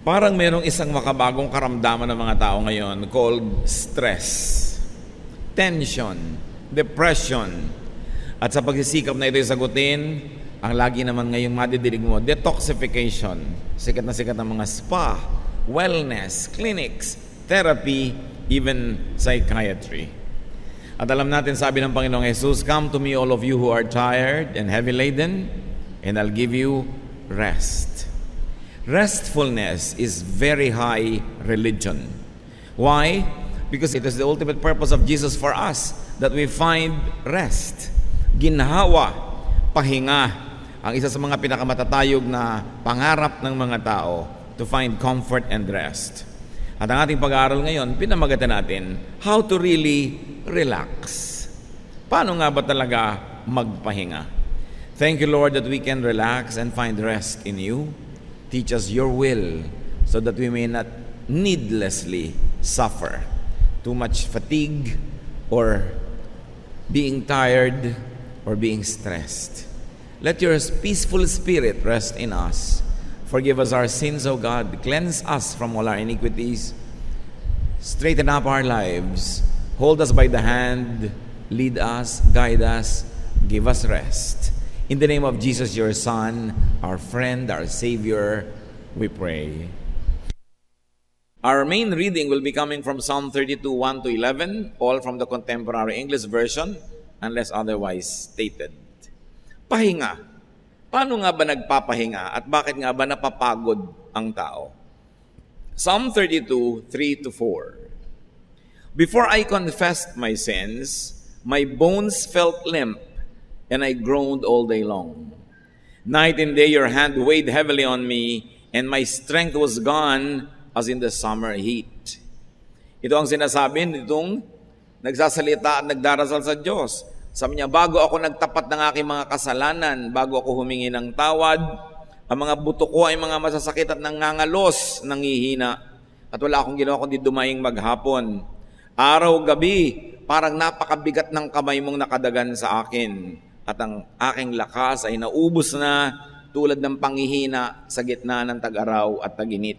Parang merong isang makabagong karamdaman ng mga tao ngayon called stress, tension, depression. At sa pagsisikap na ito'y sagutin, ang lagi naman ngayong madidinig mo, detoxification. Sikat na sikat ang mga spa, wellness, clinics, therapy, even psychiatry. At alam natin, sabi ng Panginoong Jesus, "Come to me all of you who are tired and heavy laden, and I'll give you rest." Restfulness is very high religion. Why? Because it is the ultimate purpose of Jesus for us that we find rest. Ginhawa, pahinga, ang isa sa mga pinakamatatayog na pangarap ng mga tao, to find comfort and rest. At ang ating pag-aaral ngayon, pinamagatan natin, how to really relax. Paano nga ba talaga magpahinga? Thank you, Lord, that we can relax and find rest in you. Teach us your will so that we may not needlessly suffer too much fatigue or being tired or being stressed. Let your peaceful spirit rest in us. Forgive us our sins, O God. Cleanse us from all our iniquities. Straighten up our lives. Hold us by the hand. Lead us, guide us, give us rest. In the name of Jesus, your Son, our friend, our Savior, we pray. Our main reading will be coming from Psalm 32, 1 to 11, all from the Contemporary English Version, unless otherwise stated. Pahinga. Paano nga ba nagpapahinga at bakit nga ba napapagod ang tao? Psalm 32, 3 to 4. "Before I confessed my sins, my bones felt limp, and I groaned all day long. Night and day your hand weighed heavily on me, and my strength was gone as in the summer heat." Ito ang sinasabi nitong nagsasalita at nagdarasal sa Diyos. Sabi niya, bago ako nagtapat ng aking mga kasalanan, bago ako humingi ng tawad, ang mga buto ko ay mga masasakit at nangangalos, nangihina, at wala akong ginawa kundi dumaing maghapon. Araw-gabi, parang napakabigat ng kamay mong nakadagan sa akin, at ang aking lakas ay naubos na tulad ng panghihina sa gitna ng tag-araw at tag-init.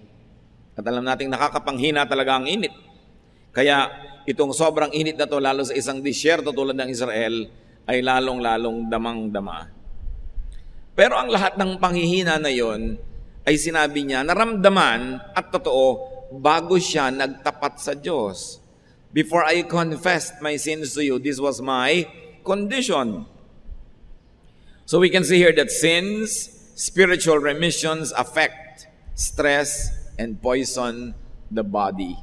At alam nating nakakapanghina talaga ang init. Kaya itong sobrang init na to, lalo sa isang disyerto tulad ng Israel, ay lalong-lalong damang-dama. Pero ang lahat ng panghihina na yon ay sinabi niya, naramdaman at totoo bago siya nagtapat sa Diyos. "Before I confessed my sins to you, this was my condition." So we can see here that sins, spiritual remissions affect, stress, and poison the body.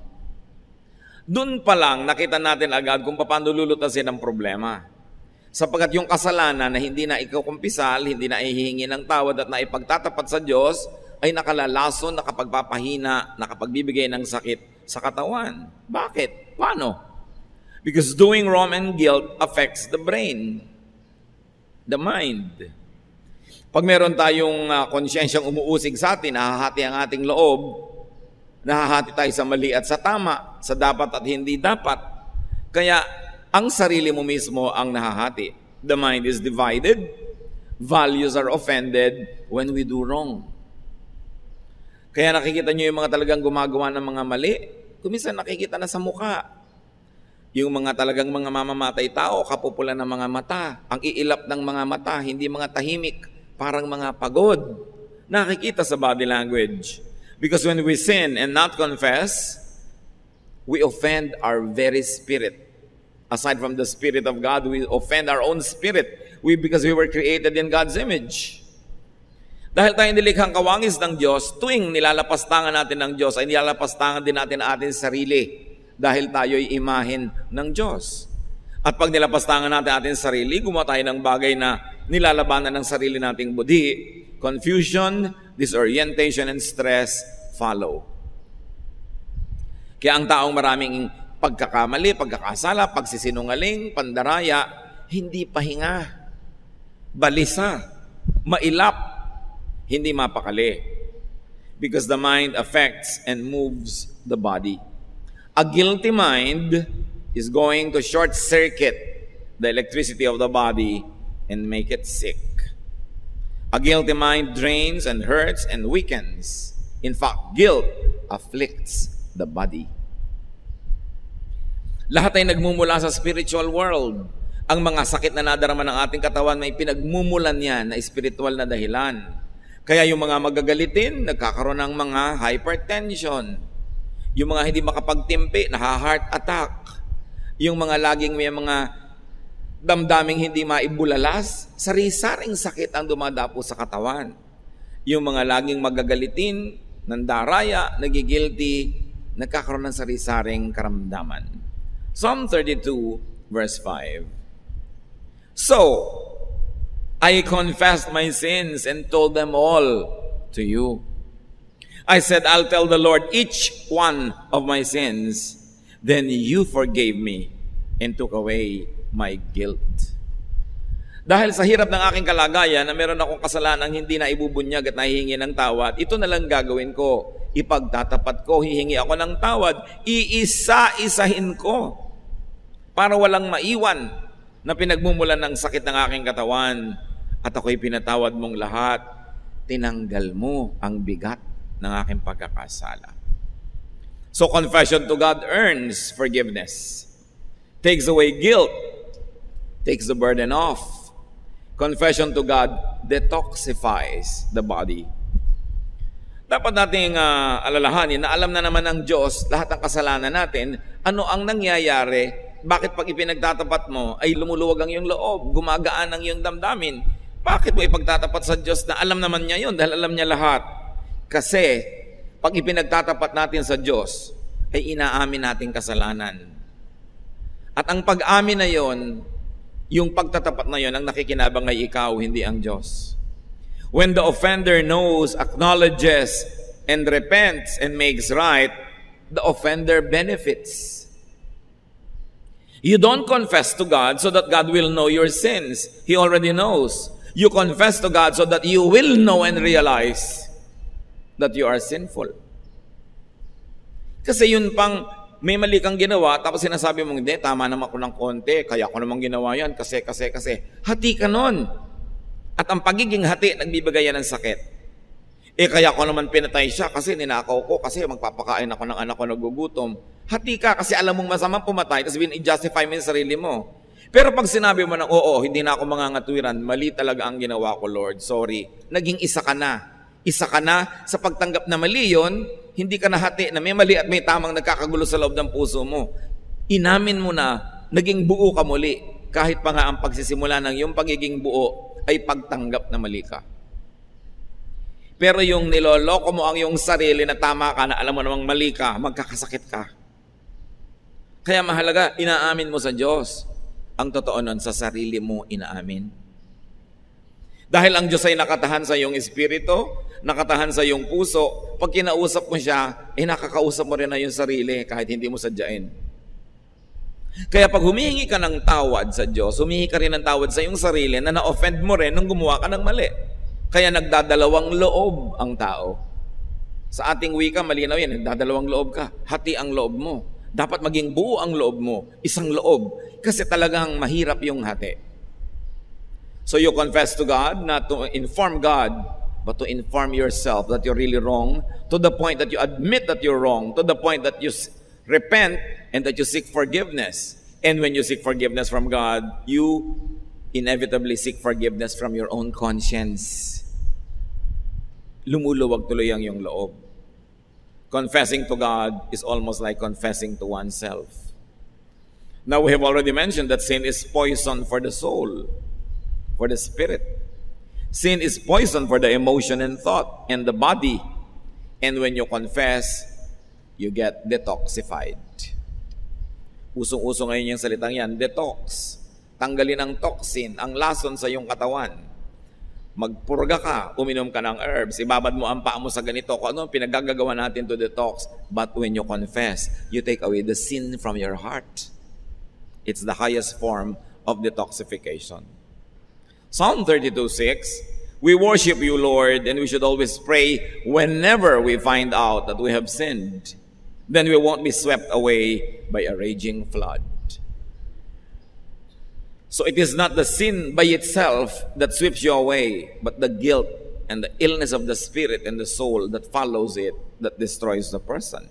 Doon pa lang nakita natin agad kung paano lulutasin ang problema. Sapagkat yung kasalanan na hindi na ikukumpisal, hindi na ihihingi ng tawad at naipagtatapat sa Diyos, ay nakalalason, nakapagpapahina, nakapagbibigay ng sakit sa katawan. Bakit? Paano? Because doing wrong and guilt affects the brain, the mind. Pag meron tayong konsyensyang umuusig sa atin, nahahati ang ating loob, nahahati tayo sa mali at sa tama, sa dapat at hindi dapat. Kaya ang sarili mo mismo ang nahahati. The mind is divided. Values are offended when we do wrong. Kaya nakikita nyo yung mga talagang gumagawa ng mga mali, kuminsan nakikita na sa mukha. Yung mga talagang mga mamamatay tao, kapupula ng mga mata, ang iilap ng mga mata, hindi mga tahimik, parang mga pagod. Nakikita sa body language. Because when we sin and not confess, we offend our very spirit. Aside from the Spirit of God, we offend our own spirit. Because we were created in God's image. Dahil tayo nilikhang kawangis ng Diyos, tuwing nilalapastangan natin ng Diyos, ay nilalapastangan din natin ating sarili. Dahil tayo'y imahen ng Diyos. At pag nilapastangan natin ating sarili, gumawa tayo ng bagay na nilalabanan ng sarili nating budhi. Confusion, disorientation, and stress follow. Kaya ang taong maraming pagkakamali, pagkakasala, pagsisinungaling, pandaraya, hindi pahinga, balisa, mailap, hindi mapakali. Because the mind affects and moves the body. A guilty mind is going to short-circuit the electricity of the body and make it sick. A guilty mind drains and hurts and weakens. In fact, guilt afflicts the body. Lahat ay nagmumula sa spiritual world. Ang mga sakit na nadarama ng ating katawan, may pinagmumulan yan na spiritual na dahilan. Kaya yung mga magagalitin, nagkakaroon ng mga hypertension. Yung mga hindi makapagtimpi, naha-heart attack. Yung mga laging may mga damdaming hindi maibulalas, sari-saring sakit ang dumadapo sa katawan. Yung mga laging magagalitin, nandaraya, nagigilty, nagkakaroon ng sari-saring karamdaman. Psalm 32, verse 5. So, I confessed my sins and told them all to you. I said, I'll tell the Lord each one of my sins. Then you forgave me and took away my guilt. Dahil sa hirap ng aking kalagayan na meron akong kasalanang hindi na ibubunyag at nahihingi ng tawad, ito na lang gagawin ko. Ipagtatapat ko, hihingi ako ng tawad, iisa-isahin ko para walang maiwan na pinagmumulan ng sakit ng aking katawan, at ako'y pinatawad mong lahat, tinanggal mo ang bigat ng aking pagkakasala. So confession to God earns forgiveness, takes away guilt, takes the burden off. Confession to God detoxifies the body. Dapat nating alalahanin na alam na naman ng Diyos lahat ng kasalanan natin, ano ang nangyayari. Bakit pag ipinagtatapat mo ay lumuluwag ang iyong loob, gumagaan ang iyong damdamin? Bakit mo ipagtatapat sa Diyos na alam naman niya yun dahil alam niya lahat? Kasi pag ipinagtatapat natin sa Diyos ay inaamin natin kasalanan. At ang pag-amin na yun, yung pagtatapat na yun, ang nakikinabang ay ikaw, hindi ang Diyos. When the offender knows, acknowledges, and repents and makes right, the offender benefits. You don't confess to God so that God will know your sins. He already knows. You confess to God so that you will know and realize that you are sinful. Kasi yun pang may mali kang ginawa, tapos sinasabi mong, hindi, tama naman ako ng konti, kaya ko namang ginawa yan, kasi. Hati ka nun. At ang pagiging hati, nagbibigay yan ng sakit. Kaya ko naman pinatay siya, kasi ninakaw ko, kasi magpapakain ako ng anak ko nagugutom. Hati ka kasi alam mong masamang pumatay, tapos i-justify mo yung sarili mo. Pero pag sinabi mo na, oo, hindi na ako mangangatwiran, mali talaga ang ginawa ko, Lord, sorry. Naging isa ka na. Isa ka na sa pagtanggap na mali yon, hindi ka nahati na may mali at may tamang nagkakagulo sa loob ng puso mo. Inamin mo na, naging buo ka muli. Kahit pa nga ang pagsisimula ng iyong pagiging buo ay pagtanggap na mali ka. Pero yung niloloko mo ang iyong sarili na tama ka na alam mo namang mali ka, magkakasakit ka. Kaya mahalaga, inaamin mo sa Diyos. Ang totoo nun, sa sarili mo inaamin. Dahil ang Diyos ay nakatahan sa iyong espiritu, nakatahan sa iyong puso, pag kinausap mo siya, nakakausap mo rin na yung sarili kahit hindi mo sadyain. Kaya pag humihingi ka ng tawad sa Diyos, humihingi ka rin ng tawad sa iyong sarili na na-offend mo rin nung gumawa ka ng mali. Kaya nagdadalawang loob ang tao. Sa ating wika, malinaw yan, nagdadalawang loob ka. Hati ang loob mo. Dapat maging buo ang loob mo, isang loob, kasi talagang mahirap yung hati. So you confess to God, not to inform God, but to inform yourself that you're really wrong, to the point that you admit that you're wrong, to the point that you repent and that you seek forgiveness. And when you seek forgiveness from God, you inevitably seek forgiveness from your own conscience. Lumuluwag tuloy ang iyong loob. Confessing to God is almost like confessing to oneself. Now, we have already mentioned that sin is poison for the soul, for the spirit. Sin is poison for the emotion and thought and the body. And when you confess, you get detoxified. Usong-uso ngayon yung salitang yan, detox. Tanggalin ang toxin, ang lason sa iyong katawan. Magpurga ka, uminom ka ng herbs, ibabad mo ang paa mo sa ganito, kung ano pinagagagawa natin to detox. But when you confess, you take away the sin from your heart. It's the highest form of detoxification. Psalm 32:6, we worship you, Lord, and we should always pray whenever we find out that we have sinned. Then we won't be swept away by a raging flood. So it is not the sin by itself that sweeps you away, but the guilt and the illness of the spirit and the soul that follows it, that destroys the person.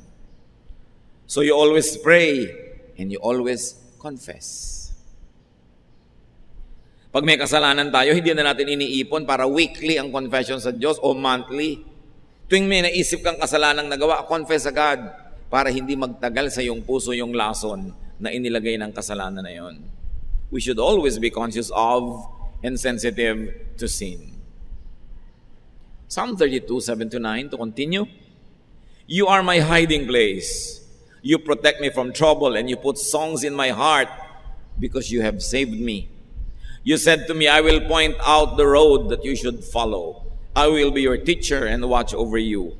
So you always pray and you always confess. Pag may kasalanan tayo, hindi na natin iniipon para weekly ang confession sa Diyos o monthly. Tuwing may naisip kang kasalanang nagawa, confess agad para hindi magtagal sa iyong puso yung lason na inilagay ng kasalanan na yon. We should always be conscious of and sensitive to sin. Psalm 32:7-9, to continue. You are my hiding place. You protect me from trouble and you put songs in my heart because you have saved me. You said to me, I will point out the road that you should follow. I will be your teacher and watch over you.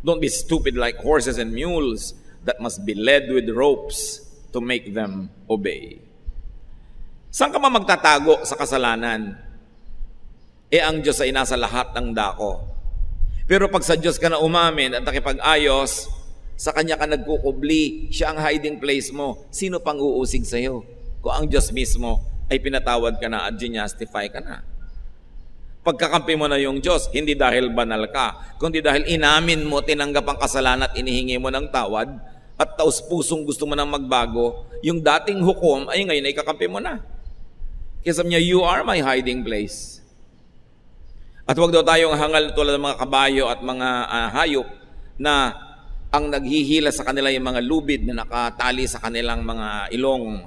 Don't be stupid like horses and mules that must be led with ropes to make them obey. Saan ka man magtatago sa kasalanan? E ang Diyos ay nasa lahat ng dako. Pero pag sa Diyos ka na umamin at nakipag-ayos, sa Kanya ka nagkukubli, Siya ang hiding place mo. Sino pang uusig sa'yo? Kung ang Diyos mismo ay pinatawad ka na at ginastify ka na. Pagkakampi mo na yung Diyos, hindi dahil banal ka, kundi dahil inamin mo, tinanggap ang kasalanan at inihingi mo ng tawad, at taus-pusong gusto mo nang magbago, yung dating hukom ay ngayon ay kakampi mo na. Kasi niya, you are my hiding place. At huwag daw tayong hangal tulad ng mga kabayo at mga hayop na ang naghihila sa kanila yung mga lubid na nakatali sa kanilang mga ilong.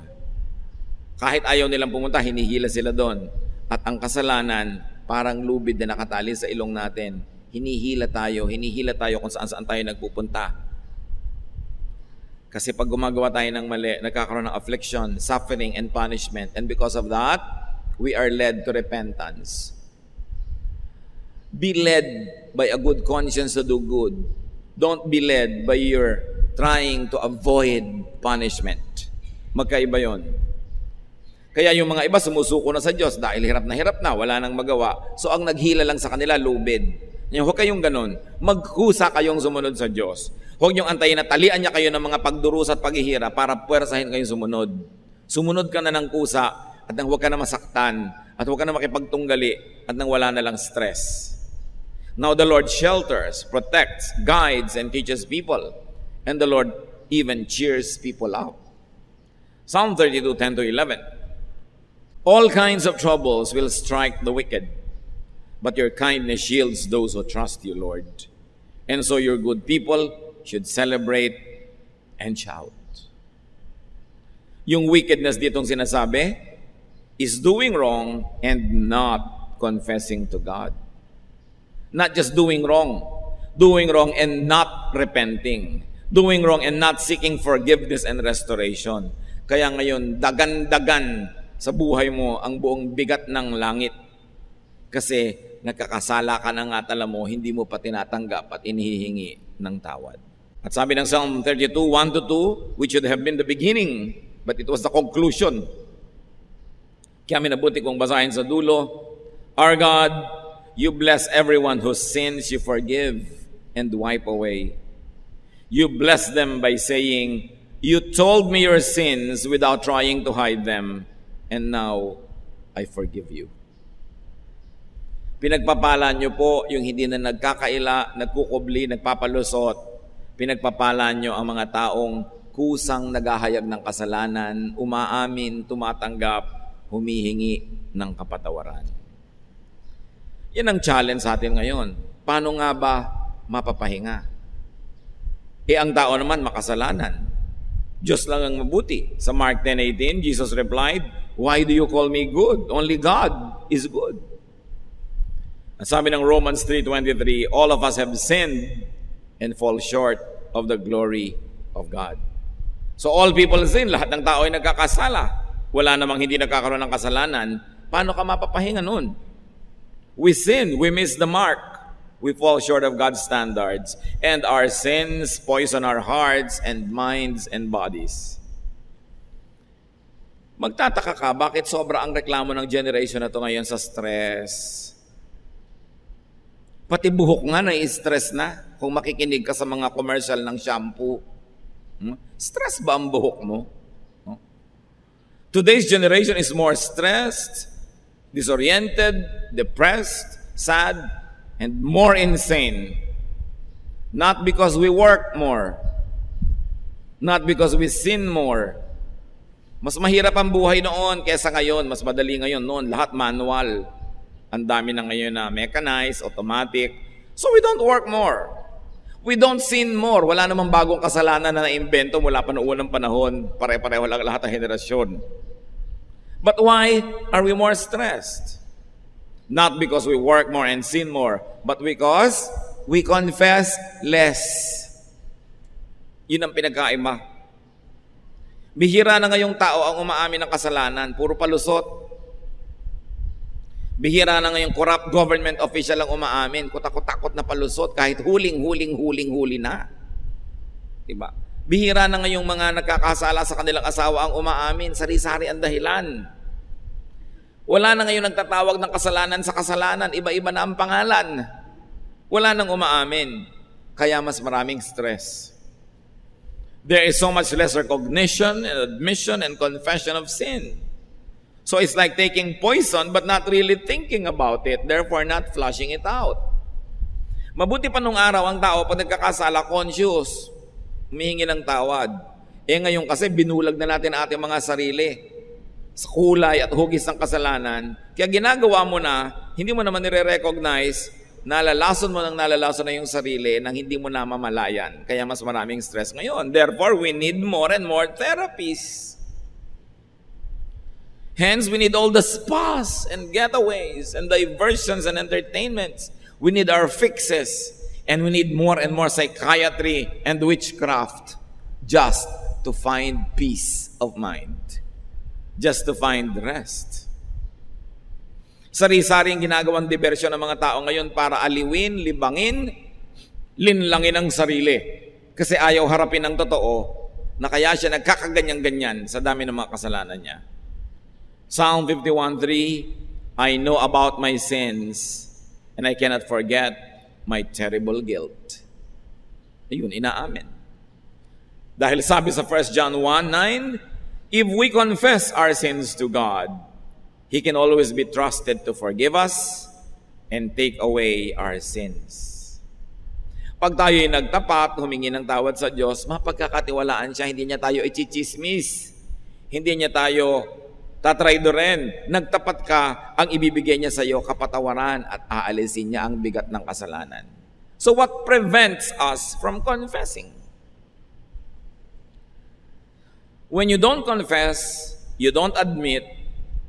Kahit ayaw nilang pumunta, hinihila sila doon. At ang kasalanan, parang lubid na nakatali sa ilong natin. Hinihila tayo kung saan-saan tayo nagpupunta. Kasi pag gumagawa tayo ng mali, nagkakaroon ng affliction, suffering, and punishment. And because of that, we are led to repentance. Be led by a good conscience to do good. Don't be led by your trying to avoid punishment. Magkaiba yun. Kaya yung mga iba sumusuko na sa Diyos dahil hirap na, wala nang magawa. So ang naghila lang sa kanila, lubid. Huwag kayong ganun. Magkusa kayong sumunod sa Diyos. Huwag niyong antayin na talian niya kayo ng mga pagdurusa at paghihira para puwersahin kayong sumunod. Sumunod ka na ng kusa at nang huwag ka na masaktan at huwag ka na makipagtunggali at nang wala na lang stress. Now the Lord shelters, protects, guides, and teaches people. And the Lord even cheers people up. Psalm 32:10-11. All kinds of troubles will strike the wicked, but your kindness shields those who trust you, Lord. And so your good people should celebrate and shout. Yung wickedness ditong sinasabi is doing wrong and not confessing to God. Not just doing wrong and not repenting, doing wrong and not seeking forgiveness and restoration. Kaya ngayon, dagan-dagan sa buhay mo ang buong bigat ng langit. Kasi nagkakasala ka na nga tala mo, hindi mo pa tinatanggap at inihingi ng tawad. At sabi ng Psalm 32:1-2, which should have been the beginning, but it was the conclusion. Kaya minabuti kong basahin sa dulo, Our God, You bless everyone whose sins you forgive and wipe away. You bless them by saying, You told me your sins without trying to hide them, and now I forgive you. Pinagpapala nyo po yung hindi na nagkakaila, nagkukubli, nagpapalusot. Pinagpapala nyo ang mga taong kusang nagahayag ng kasalanan, umaamin, tumatanggap, humihingi ng kapatawaran. Yan ang challenge sa atin ngayon. Paano nga ba mapapahinga? E ang tao naman makasalanan. Diyos lang ang mabuti. Sa Mark 10:18, Jesus replied, Why do you call me good? Only God is good. At sabi ng Romans 3:23, All of us have sinned and fall short of the glory of God. So all people sin. Lahat ng tao ay nagkakasala. Wala namang hindi nagkakaroon ng kasalanan. Paano ka mapapahinga nun? We sin, we miss the mark, we fall short of God's standards, and our sins poison our hearts and minds and bodies. Magtataka ka, bakit sobra ang reklamo ng generation na to ngayon sa stress? Pati buhok nga na-stress na kung makikinig ka sa mga commercial ng shampoo. Stress ba ang buhok mo? Today's generation is more stressed, disoriented, depressed, sad, and more insane. Not because we work more. Not because we sin more. Mas mahirap ang buhay noon kaysa ngayon. Mas madali ngayon. Noon, lahat manual. Ang dami na ngayon na mechanized, automatic. So we don't work more. We don't sin more. Wala namang bagong kasalanan na naimbento mula pa noong unang panahon. Pare-pareho lang lahat ng henerasyon. But why are we more stressed? Not because we work more and sin more, but because we confess less. Yun ang pinagkaiba. Bihira na ngayong tao ang umaamin ng kasalanan. Puro palusot. Bihira na ngayong corrupt government official ang umaamin. Kutakot-takot na palusot kahit huling-huling-huling-huli na. Diba? Bihira na ngayong mga nagkakasala sa kanilang asawa ang umaamin. Sari-sari ang dahilan. Wala na ngayon nagtatawag ng kasalanan sa kasalanan. Iba-iba na ang pangalan. Wala nang umaamin. Kaya mas maraming stress. There is so much less recognition and admission and confession of sin. So it's like taking poison but not really thinking about it. Therefore, not flushing it out. Mabuti pa nung araw ang tao pag nagkakasala, conscious. Humihingi ng tawad. Eh ngayon kasi binulag na natin ating mga sarili sa kulay at hugis ng kasalanan. Kaya ginagawa mo na, hindi mo naman nire-recognize. Nalalason mo ng nalalason na yung sarili nang hindi mo na mamalayan. Kaya mas maraming stress ngayon. Therefore, we need more and more therapies. Hence, we need all the spas and getaways and diversions and entertainments. We need our fixes. And we need more and more psychiatry and witchcraft just to find peace of mind. Just to find rest. Sari-sari ang ginagawang diversyon ng mga tao ngayon para aliwin, libangin, linlangin ang sarili. Kasi ayaw harapin ang totoo na kaya siya nagkakaganyang-ganyan sa dami ng mga kasalanan niya. Psalm 51:3, I know about my sins and I cannot forget my terrible guilt. Ayun, inaamin. Dahil sabi sa 1 John 1:9, if we confess our sins to God, He can always be trusted to forgive us and take away our sins. Pag tayo'y nagtapat, humingi ng tawad sa Diyos, mapagkakatiwalaan siya, hindi niya tayo ichichismis. Hindi niya tayo tatraidorin. Nagtapat ka, ang ibibigay niya sa iyo, kapatawaran at aalisin niya ang bigat ng kasalanan. So what prevents us from confessing? When you don't confess, you don't admit,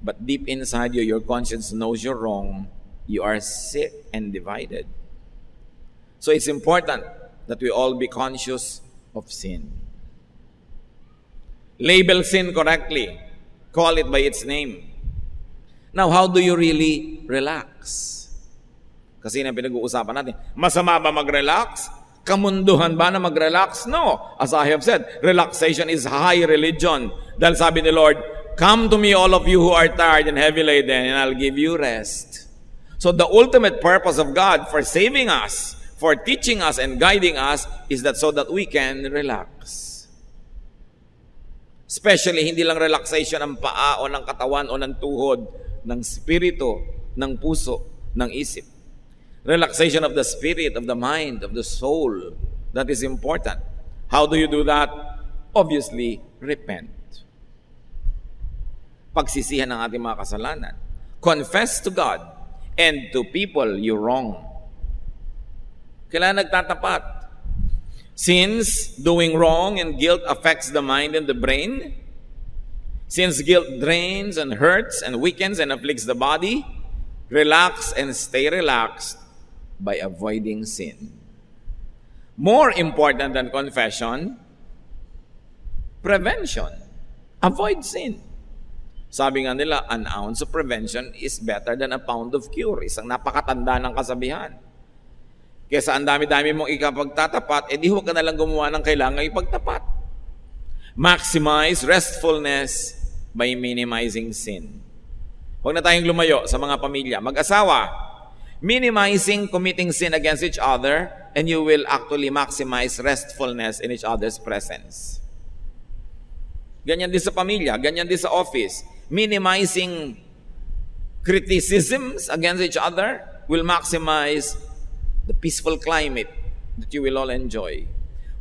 but deep inside you, your conscience knows you're wrong. You are sick and divided. So it's important that we all be conscious of sin. Label sin correctly. Call it by its name. Now, how do you really relax? Kasi na pinag-uusapan natin. Masama ba mag-relax? Kamunduhan ba na mag-relax? No. As I have said, relaxation is high religion. Dahil sabi ni Lord, come to me, all of you who are tired and heavy laden, and I'll give you rest. So the ultimate purpose of God for saving us, for teaching us and guiding us, is that so that we can relax. Especially, hindi lang relaxation ng paa o ng katawan o ng tuhod, ng spirito, ng puso, ng isip. Relaxation of the spirit, of the mind, of the soul. That is important. How do you do that? Obviously, repent. Pagsisihan ng ating mga kasalanan. Confess to God and to people you wrong. Kailangan nagtatapat. Since doing wrong and guilt affects the mind and the brain, since guilt drains and hurts and weakens and afflicts the body, relax and stay relaxed by avoiding sin. More important than confession, prevention. Avoid sin. Sabi nga nila, an ounce of prevention is better than a pound of cure. Isang napakatanda ng kasabihan. Kesa ang dami-dami mong ikapagtatapat, edi huwag ka nalang gumawa ng kailangang ipagtapat. Maximize restfulness by minimizing sin. Huwag na tayong lumayo sa mga pamilya. Mag-asawa, minimizing committing sin against each other and you will actually maximize restfulness in each other's presence. Ganyan din sa pamilya, ganyan din sa office. Minimizing criticisms against each other will maximize the peaceful climate that you will all enjoy.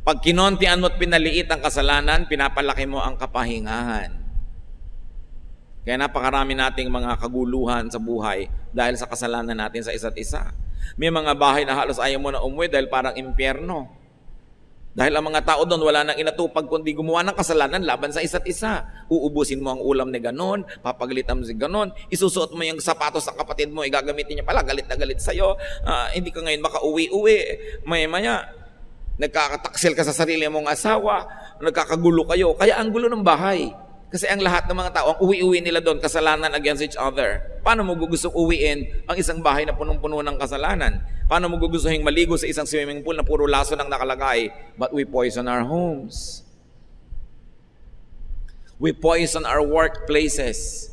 Pag kinontian mo at pinaliit ang kasalanan, pinapalaki mo ang kapahingahan. Kaya napakarami nating mga kaguluhan sa buhay dahil sa kasalanan natin sa isa't isa. May mga bahay na halos ayaw mo na umuwi dahil parang impyerno. Dahil ang mga tao doon wala nang inatupag kundi gumawa ng kasalanan laban sa isa't isa. Uubusin mo ang ulam ni ganon, papagalitan mo si ganon, isusuot mo yung sapatos sa kapatid mo, igagamitin niya pala, galit na galit sa'yo, hindi ka ngayon makauwi-uwi, maya-maya. Nagkakataksil ka sa sarili mong asawa, nagkakagulo kayo. Kaya ang gulo ng bahay. Kasi ang lahat ng mga tao, ang uwi-uwi nila doon, kasalanan against each other. Paano mo gugustong uwiin ang isang bahay na punong-puno ng kasalanan? Paano mo gugustuhin maligo sa isang swimming pool na puro laso ng nakalagay? But we poison our homes. We poison our workplaces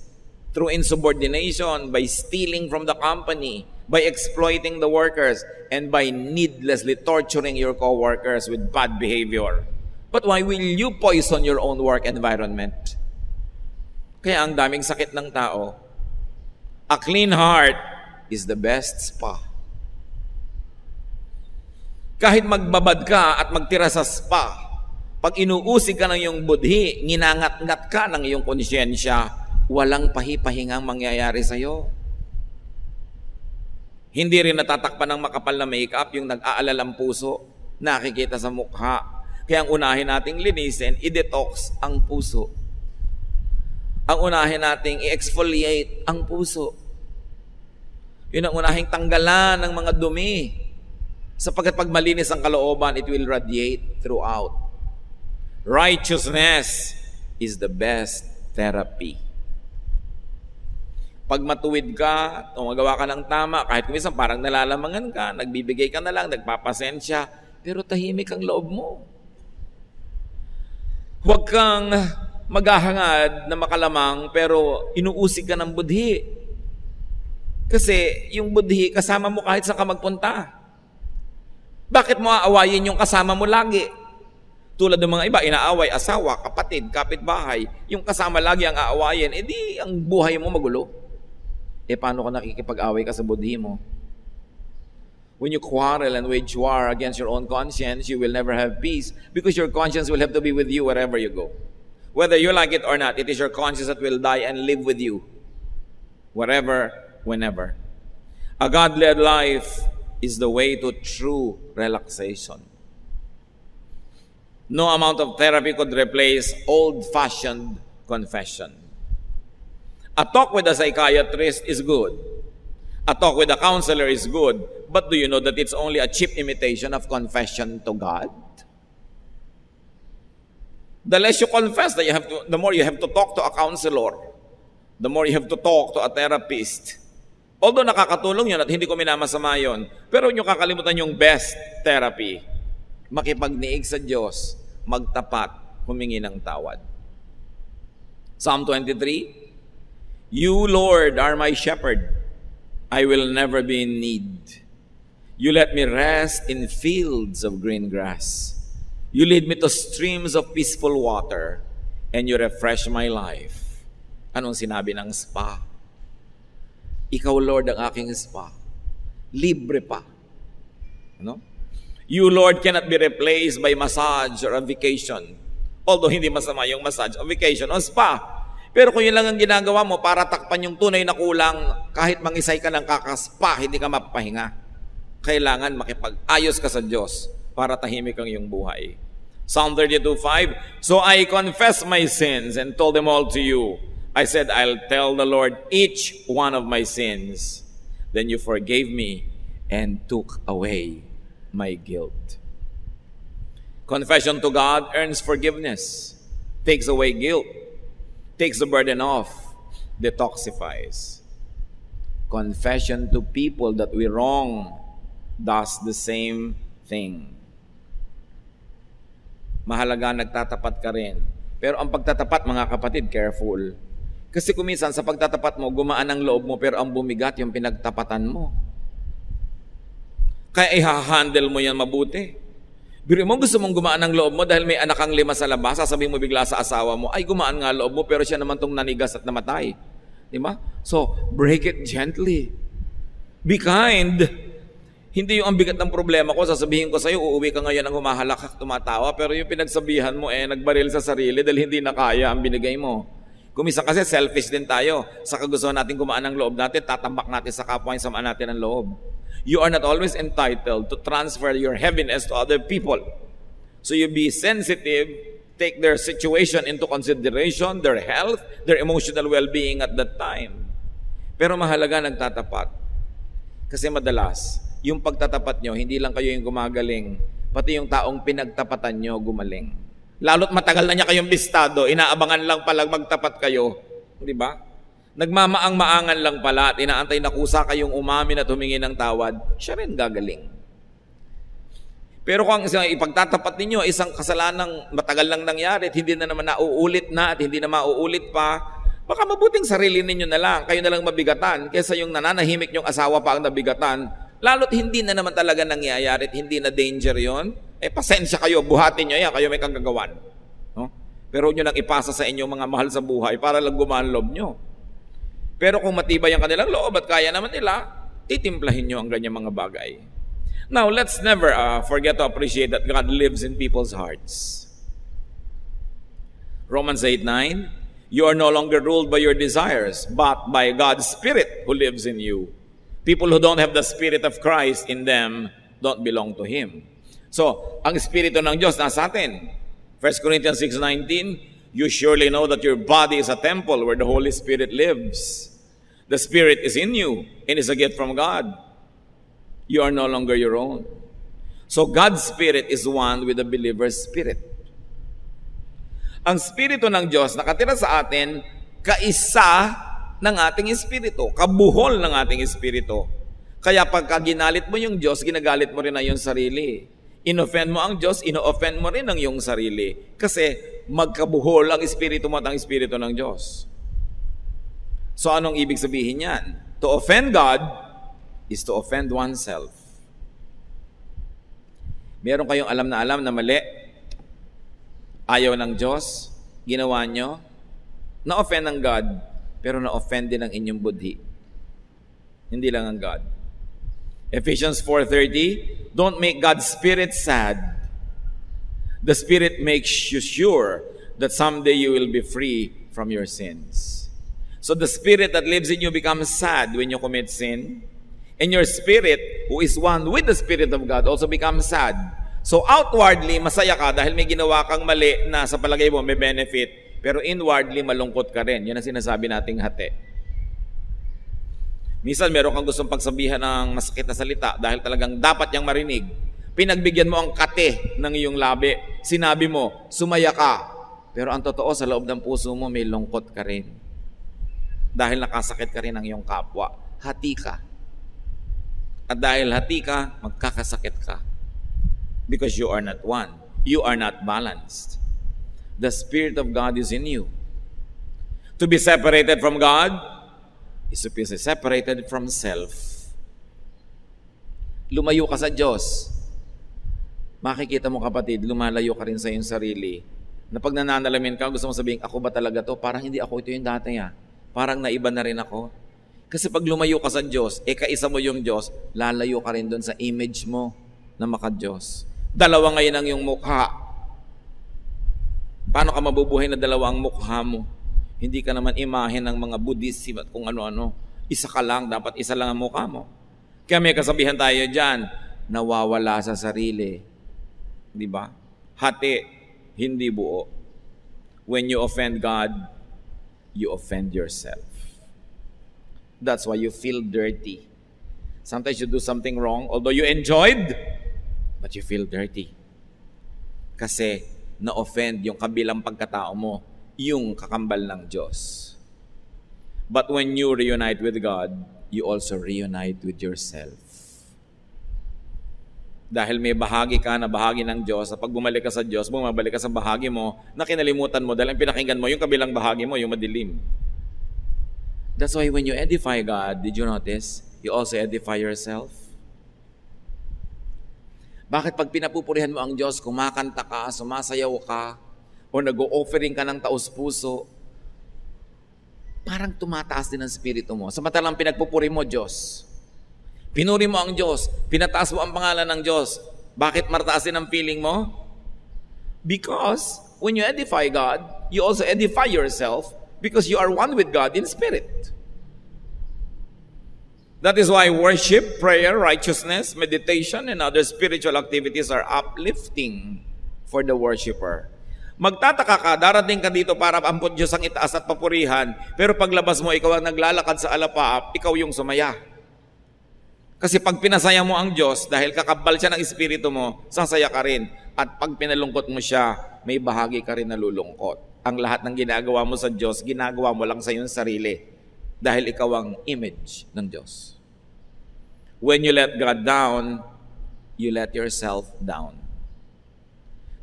through insubordination, by stealing from the company, by exploiting the workers, and by needlessly torturing your co-workers with bad behavior. But why will you poison your own work environment? Kaya ang daming sakit ng tao. A clean heart is the best spa. Kahit magbabad ka at magtira sa spa, pag inuusig ka ng iyong budhi, nginangat-ngat ka ng iyong konsyensya, walang pahipahingang mangyayari sa'yo. Hindi rin natatakpan ng makapal na makeup yung nag-aalala ang puso, nakikita sa mukha. Kaya ang unahin nating linisin, i-detox ang puso. Ang unahin nating i-exfoliate ang puso. Yun ang unahing tanggalan ng mga dumi. Sapagkat pag malinis ang kalooban, it will radiate throughout. Righteousness is the best therapy. Pag matuwid ka, magawa ka ng tama, kahit kumisang parang nalalamangan ka, nagbibigay ka na lang, nagpapasensya, pero tahimik ang loob mo. Huwag kang maghahangad na makalamang, pero inuusig ka ng budhi. Kasi yung budhi, kasama mo kahit saan ka magpunta. Bakit mo aawayin yung kasama mo lagi? Tulad ng mga iba, inaaway, asawa, kapatid, kapitbahay, yung kasama lagi ang aawayin, edi ang buhay mo magulo. Eh, paano ka nakikipag-away ka sa budhi mo? When you quarrel and wage war against your own conscience, you will never have peace because your conscience will have to be with you wherever you go. Whether you like it or not, it is your conscience that will die and live with you wherever, whenever. A God-led life is the way to true relaxation. No amount of therapy could replace old-fashioned confession. A talk with a psychiatrist is good. A talk with a counselor is good. But do you know that it's only a cheap imitation of confession to God? The less you confess, the more you have to talk to a counselor. The more you have to talk to a therapist. Although nakakatulong yun at hindi ko minamasama yun, pero yung kakalimutan yung best therapy. Makipagniig sa Diyos, magtapat, humingi ng tawad. Psalm 23, You, Lord, are my shepherd. I will never be in need. You let me rest in fields of green grass. You lead me to streams of peaceful water, and you refresh my life. Anong sinabi ng spa? Ikaw, Lord, ang aking spa. Libre pa. Ano? You, Lord, cannot be replaced by massage or a vacation. Although hindi masama yung massage, a vacation, o spa. Pero kung yun lang ang ginagawa mo para takpan yung tunay na kulang, kahit mangisay ka ng kakaspa, hindi ka mapahinga. Kailangan makipag-ayos ka sa Diyos para tahimik ang iyong buhay. Psalm 32:5, So I confess my sins and told them all to you. I said, I'll tell the Lord each one of my sins. Then you forgave me and took away my guilt. Confession to God earns forgiveness, takes away guilt, takes the burden off, detoxifies. Confession to people that we wrong does the same thing. Mahalaga nagtatapat ka rin. Pero ang pagtatapat, mga kapatid, careful. Kasi kuminsan sa pagtatapat mo, gumaan ang loob mo, pero ang bumigat yung pinagtapatan mo. Kaya ihahandle mo yan mabuti. Biro mo, gusto mong gumaan ang loob mo dahil may anak kang 5 sa labas, sasabihin mo bigla sa asawa mo, ay gumaan nga loob mo pero siya naman tong nanigas at namatay. Di ba? So, break it gently. Be kind. Hindi yung ang bigat ng problema ko, sasabihin ko sa'yo, uuwi ka ngayon ang humahalakak, tumatawa, pero yung pinagsabihan mo, nagbaril sa sarili dahil hindi na kaya ang binigay mo. Kuminsan kasi selfish din tayo. Sa kagustuhan natin gumaan ang loob natin, tatambak natin sa kapwa yung samaan natin ang loob. You are not always entitled to transfer your heaviness to other people. So you be sensitive, take their situation into consideration, their health, their emotional well-being at that time. Pero mahalaga nagtatapat. Kasi madalas, yung pagtatapat nyo, hindi lang kayo yung gumagaling, pati yung taong pinagtapatan nyo gumaling. Lalo't matagal na niya kayong bistado, inaabangan lang pala magtapat kayo. Di ba? Nagmamaang-maangan lang pala at inaantay na kusa kayong umamin at humingi ng tawad, siya rin gagaling. Pero kung ipagtatapat ninyo, isang kasalanang matagal lang nangyari at hindi na naman nauulit na at hindi na mauulit pa, baka mabuting sarili ninyo na lang, kayo na lang mabigatan, kesa yung nananahimik nyong asawa pa ang nabigatan, lalo't hindi na naman talaga nangyayari at hindi na danger yon. Pasensya kayo, buhatin nyo yan, kayo may kagagawan. No? Pero nyo nang ipasa sa inyo mga mahal sa buhay para lang gumaan loob nyo. Pero kung matibay ang kanilang loob at kaya naman nila, titimplahin nyo ang ganyang mga bagay. Now, let's never forget to appreciate that God lives in people's hearts. Romans 8:9, you are no longer ruled by your desires, but by God's Spirit who lives in you. People who don't have the Spirit of Christ in them don't belong to Him. So, ang Espiritu ng Diyos nasa atin. 1 Corinthians 6:19, you surely know that your body is a temple where the Holy Spirit lives. The Spirit is in you and is a gift from God. You are no longer your own. So God's Spirit is one with the believer's spirit. Ang Espiritu ng Diyos nakatira sa atin, kaisa ng ating espiritu, kabuhol ng ating espiritu. Kaya pagka ginalit mo yung Diyos, ginagalit mo rin ang iyong sarili. Inoffend mo ang Diyos, ino-offend mo rin ang iyong sarili. Kasi magkabuhol ang espiritu mo at ang espiritu ng Diyos. So anong ibig sabihin yan? To offend God is to offend oneself. Meron kayong alam na mali, ayaw ng Diyos, ginawa nyo, na-offend ng God, pero na-offend din ang inyong budhi. Hindi lang ang God. Ephesians 4:30, don't make God's Spirit sad. The Spirit makes you sure that someday you will be free from your sins. So the Spirit that lives in you becomes sad when you commit sin, and your spirit, who is one with the Spirit of God, also becomes sad. So outwardly, masaya ka dahil may ginawa kang mali na sa palagay mo may benefit, pero inwardly, malungkot ka rin. Yun ang sinasabi nating hati. Minsan, meron kang gustong pagsabihan ng masakit na salita dahil talagang dapat niyang marinig. Pinagbigyan mo ang kate ng iyong labi. Sinabi mo, sumaya ka. Pero ang totoo, sa loob ng puso mo, may lungkot ka rin. Dahil nakasakit ka rin ng iyong kapwa. Hati ka. At dahil hati ka, magkakasakit ka. Because you are not one. You are not balanced. The Spirit of God is in you. To be separated from God, is to be separated from self. Lumayo ka sa Diyos. Makikita mo kapatid, lumalayo ka rin sa iyong sarili. Na pag nananalamin ka, gusto mo sabihin, ako ba talaga to? Parang hindi ako ito yung dati ah. Parang naiba na rin ako. Kasi pag lumayo ka sa Diyos, kaisa mo yung Diyos, lalayo ka rin doon sa image mo na maka-Diyos. Dalawa ngayon ang iyong mukha. Paano ka mabubuhay na dalawa ang mukha mo? Hindi ka naman imahe ng mga Buddhist at kung ano-ano. Isa ka lang, dapat isa lang ang mukha mo. Kaya may kasabihan tayo dyan, nawawala sa sarili. Di ba? Hati, hindi buo. When you offend God, you offend yourself. That's why you feel dirty. Sometimes you do something wrong, although you enjoyed, but you feel dirty. Kasi na-offend yung kabilang pagkatao mo, yung kakambal ng Diyos. But when you reunite with God, you also reunite with yourself. Dahil may bahagi ka na bahagi ng Diyos, at pag bumalik ka sa Diyos, bumabalik ka sa bahagi mo na kinalimutan mo dahil ang pinakinggan mo, yung kabilang bahagi mo, yung madilim. That's why when you edify God, did you notice, you also edify yourself? Bakit pag pinapupurihan mo ang Diyos, kumakanta ka, sumasayaw ka, o nag-o-offering ka ng taos-puso, parang tumataas din ang spirito mo. Samantalang pinagpupuri mo, Diyos. Pinuri mo ang Diyos, pinataas mo ang pangalan ng Diyos. Bakit martaasin ang feeling mo? Because when you edify God, you also edify yourself because you are one with God in spirit. That is why worship, prayer, righteousness, meditation, and other spiritual activities are uplifting for the worshiper. Magtataka ka, darating ka dito para ampun Diyos ang itaas at papurihan, pero paglabas mo, ikaw ang naglalakad sa alapaap, ikaw yung sumaya. Kasi pag pinasaya mo ang Diyos, dahil kakabal siya ng espiritu mo, sasaya ka rin. At pag pinalungkot mo siya, may bahagi ka rin nalulungkot. Ang lahat ng ginagawa mo sa Diyos, ginagawa mo lang sa iyong sarili. Dahil ikaw ang image ng Diyos. When you let God down, you let yourself down.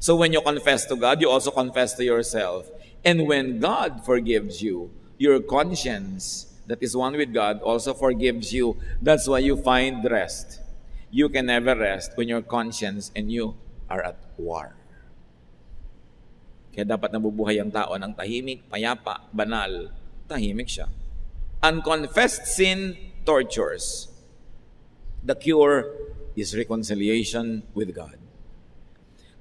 So when you confess to God, you also confess to yourself. And when God forgives you, your conscience that is one with God also forgives you. That's why you find rest. You can never rest when your conscience and you are at war. Kaya dapat nabubuhay ang tao ng tahimik, payapa, banal, tahimik siya. Unconfessed sin tortures. The cure is reconciliation with God.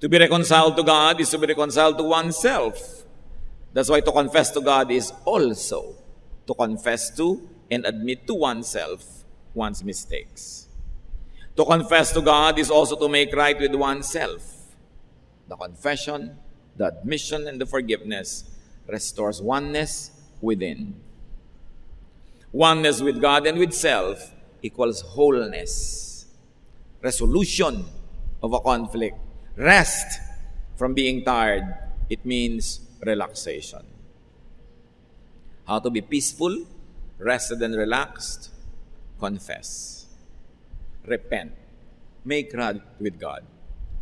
To be reconciled to God is to be reconciled to oneself. That's why to confess to God is also to confess to and admit to oneself one's mistakes. To confess to God is also to make right with oneself. The confession, the admission, and the forgiveness restores oneness within. Oneness with God and with self equals wholeness, resolution of a conflict, rest from being tired. It means relaxation. How to be peaceful, rested and relaxed? Confess, repent, make right with God.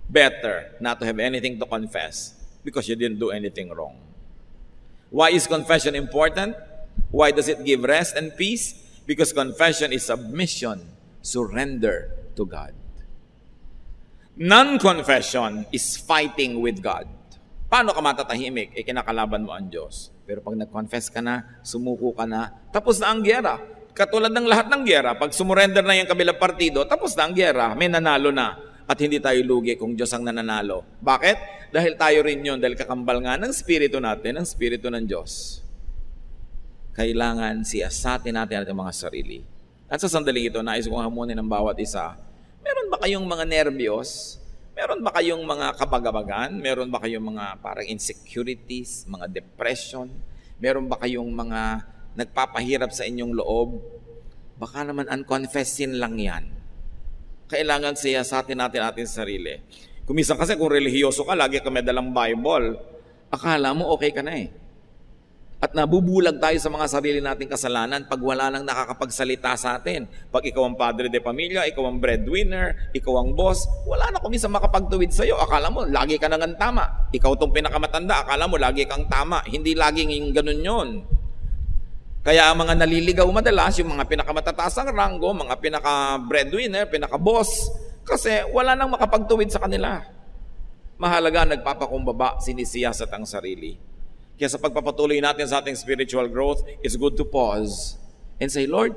Better not to have anything to confess because you didn't do anything wrong. Why is confession important? Why does it give rest and peace? Because confession is submission, surrender to God. Non-confession is fighting with God. Paano ka matatahimik? Eh, kinakalaban mo ang Diyos. Pero pag nag-confess ka na, sumuko ka na, tapos na ang giyera. Katulad ng lahat ng giyera, pag sumurrender na yung kabilang partido, tapos na ang giyera, may nanalo na. At hindi tayo lugi kung Diyos ang nananalo. Bakit? Dahil tayo rin yun, dahil kakambal nga ng spirito natin, ang spirito ng Diyos. Kailangan siyasatin natin ang mga sarili. At sa sandaling ito, nais kong hamunin ng bawat isa, meron ba kayong mga nervyos? Meron ba kayong mga kabagabagan? Meron ba kayong mga parang insecurities, mga depression? Meron ba kayong mga nagpapahirap sa inyong loob? Baka naman unconfessin lang yan. Kailangan siyasatin natin ating sarili. Kumisa kasi kung relihiyoso ka, lagi ka may dalang Bible, akala mo okay ka na eh. At nabubulag tayo sa mga sarili nating kasalanan pag wala nang nakakapagsalita sa atin. Pag ikaw ang padre de pamilya, ikaw ang breadwinner, ikaw ang boss, wala na kumisang makapagtuwid sa'yo. Akala mo, lagi ka nang tama. Ikaw itong pinakamatanda, akala mo, lagi kang tama. Hindi laging yung ganun yun. Kaya ang mga naliligaw madalas, yung mga pinakamatataas ang ranggo, mga pinaka-breadwinner, pinaka-boss, kasi wala nang makapagtuwid sa kanila. Mahalaga, nagpapakumbaba, sinisiyasat ang sarili. Kaya sa pagpapatuloy natin sa ating spiritual growth, it's good to pause and say, Lord,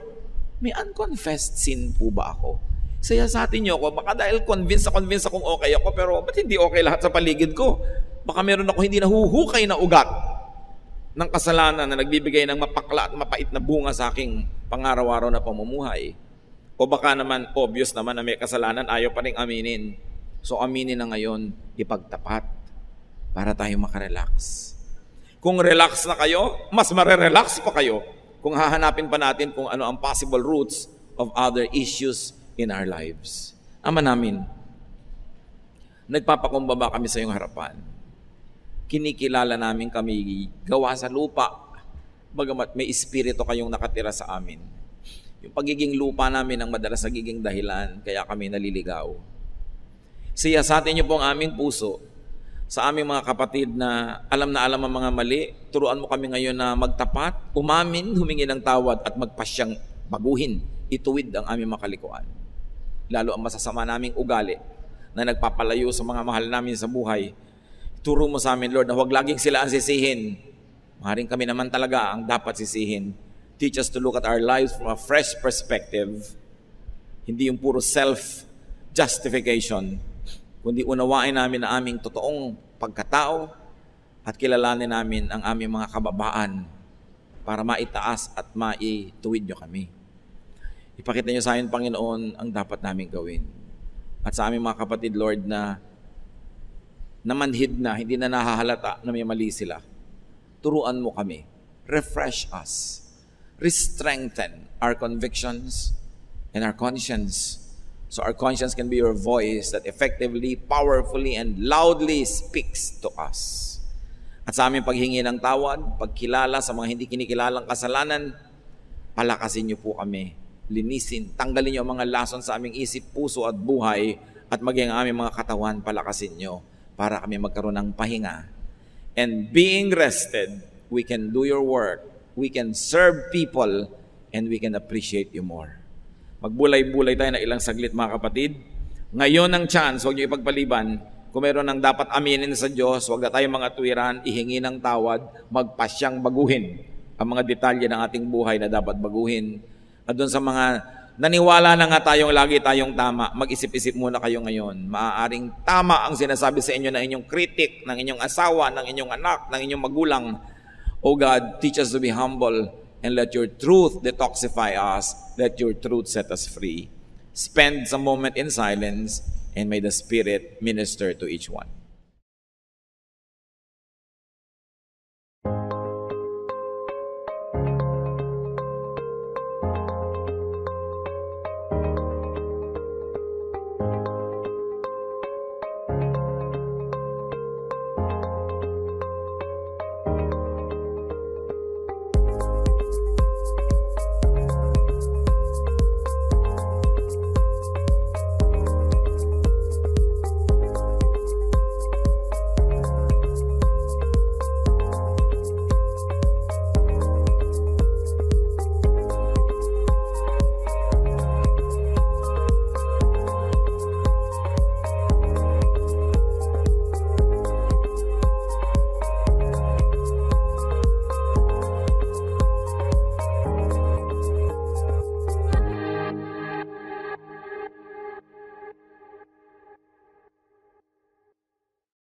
may unconfessed sin po ba ako? Saya sa atin niyo ako, baka dahil convinced akong okay ako, pero ba't hindi okay lahat sa paligid ko? Baka meron ako hindi nahuhukay na ugat ng kasalanan na nagbibigay ng mapakla at mapait na bunga sa aking pangaraw-araw na pamumuhay. O baka naman, obvious naman na may kasalanan, ayaw pa rin aminin. So aminin na ngayon, ipagtapat para tayo makarelax. Kung relax na kayo, mas marerelax pa kayo kung hahanapin pa natin kung ano ang possible roots of other issues in our lives. Ama namin, nagpapakumbaba kami sa iyong harapan. Kinikilala namin kami gawa sa lupa, bagamat may espiritu kayong nakatira sa amin. Yung pagiging lupa namin ang madalas nagiging dahilan, kaya kami naliligaw. Siyasatin niyo po ang aming puso, sa aming mga kapatid na alam ang mga mali, turuan mo kami ngayon na magtapat, umamin, humingi ng tawad at magpasyang baguhin, ituwid ang aming makalikuan. Lalo ang masasama naming ugali na nagpapalayo sa mga mahal namin sa buhay. Turo mo sa amin, Lord, na huwag laging sila ang sisihin. Maring kami naman talaga ang dapat sisihin. Teach us to look at our lives from a fresh perspective. Hindi yung puro self-justification, kundi unawain namin ang aming totoong pagkatao at kilalanin namin ang aming mga kababaan para maitaas at maituwid nyo kami. Ipakita nyo sa akin, Panginoon, ang dapat namin gawin. At sa aming mga kapatid, Lord, na namanhid na, hindi na nahahalata na may mali sila, turuan mo kami. Refresh us. Restrengthen our convictions and our conscience. So our conscience can be your voice that effectively, powerfully, and loudly speaks to us. At sa aming paghingi ng tawad, pagkilala sa mga hindi kinikilalang kasalanan, palakasin niyo po kami. Linisin, tanggalin niyo ang mga lason sa aming isip, puso at buhay at maging ang aming mga katawan, palakasin niyo para kami magkaroon ng pahinga. And being rested, we can do your work, we can serve people, and we can appreciate you more. Magbulay-bulay tayo na ilang saglit, mga kapatid. Ngayon ang chance, huwag niyo ipagpaliban. Kung meron ng dapat aminin sa Diyos, huwag na tayong mga tuwiran, ihingi ng tawad, magpasyang baguhin ang mga detalye ng ating buhay na dapat baguhin. At doon sa mga naniwala na nga tayong lagi tayong tama, mag-isip-isip muna kayo ngayon. Maaaring tama ang sinasabi sa inyo ng inyong kritik, ng inyong asawa, ng inyong anak, ng inyong magulang. O God, teach us to be humble and let your truth detoxify us. Let your truth set us free. Spend some moment in silence and may the Spirit minister to each one.